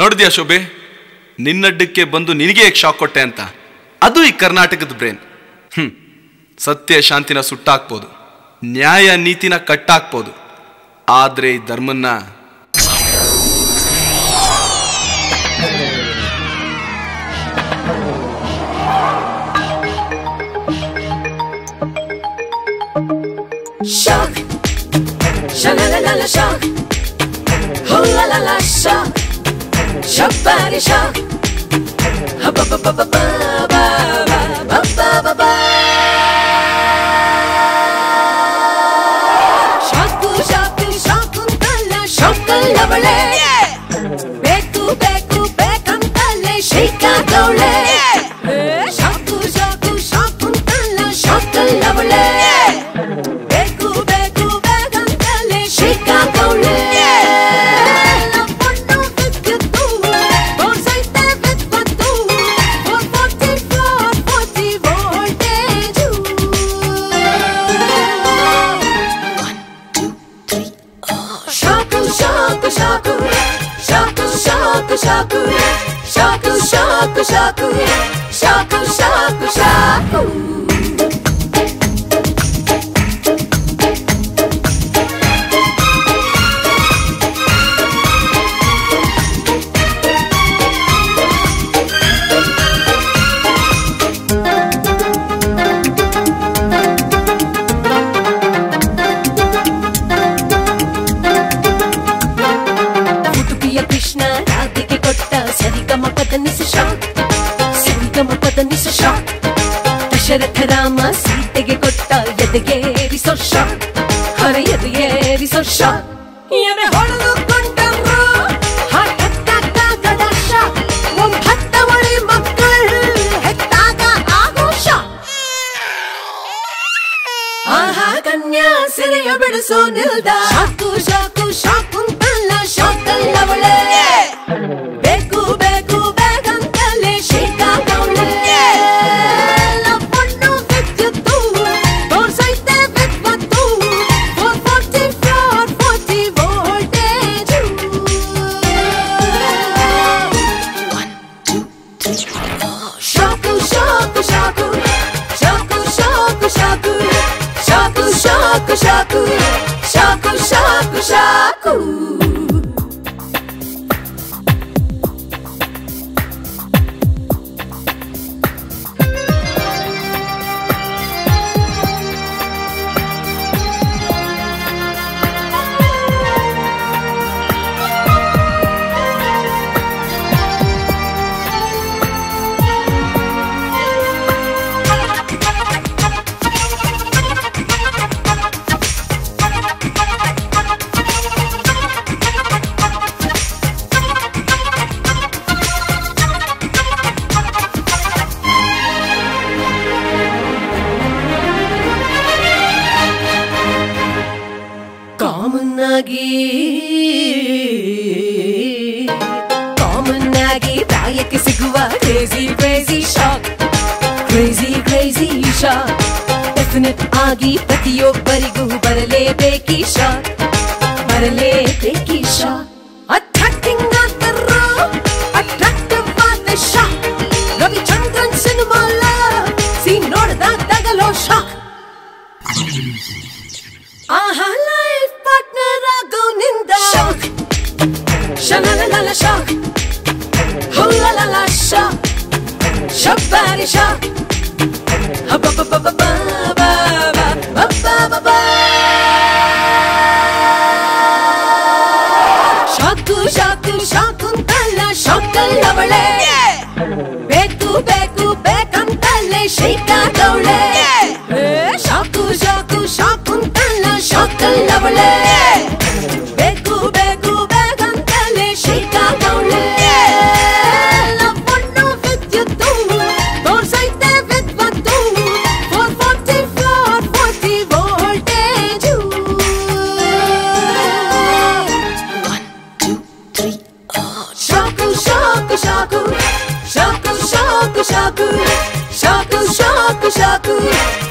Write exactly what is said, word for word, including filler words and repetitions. ನೋಡಿದ್ಯಾ ಶೋಭೆ, ನಿನ್ನಡ್ಡಕ್ಕೆ ಬಂದು ನಿನಗೆ ಶಾಕ್ ಕೊಟ್ಟೆ ಅಂತ. ಅದು ಈ ಕರ್ನಾಟಕದ ಬ್ರೇನ್. ಹ್ಮ್ ಸತ್ಯ ಶಾಂತಿನ ಸುಟ್ಟಾಕ್ಬೋದು, ನ್ಯಾಯ ನೀತಿನ ಕಟ್ಟಾಕ್ಬೋದು, ಆದ್ರೆ ಈ ಧರ್ಮನ್ನ shock, sha-la-la-la-la shock, hoo-la-la-la shock, shock body shock, ha-ba-ba-ba-ba-ba-ba-ba-ba-ba-ba-ba. Shocku shocku shockantale shockallavalle, beku beku bekantale shikagavle. Shocku shocku shockantale shockallavalle. Shocku, shocku, shocku, shocku, shocku, shocku, shocku. Rama sitege kotta yadege riso shock, har yadege riso shock, yane holdu kontru har hatta gada shock, om hatta mari makkal hatta ga ago shock. Aha kanya siriya bidiso nilda, shocku shocku shocku antalla shockallavalle, beku beku begantale shikagavle. Shocku shocku, shocku shocku shocku. ಪ್ರತಿಯೊಬ್ಬರಿಗೂ ಬರಲೇಬೇಕಿ shock, ಬರಲೇಬೇಕಿ shock. Attracting ಆಗ್ತಾರೋ attractive ಆದ shock, Ravichandran cinema scene ನೋಡಿದಾಗ ತಗಲೋ shock. ಆಹಾ life partner ಆಗೋ ನಿಂದ ಶಾಕ್, ಶಲಲಲ ಶಾಕ್, ಹುಲ್ಲಲ ಶಾಕ್, ಶಬ್ಬಾರಿ ಶಾಕ್, ಹಬ್ಬಬ್ಬಬ್ಬ shockallavalle, beku beku bekantale shikagavle. Shocku shocku shockantale shockallavalle, beku beku bekantale shikagavle. Lavannu vidyudu torsaite vidvadu four forty-four forty voltage. one two three shocku shocku shocku shocku shocku shocku shocku shocku.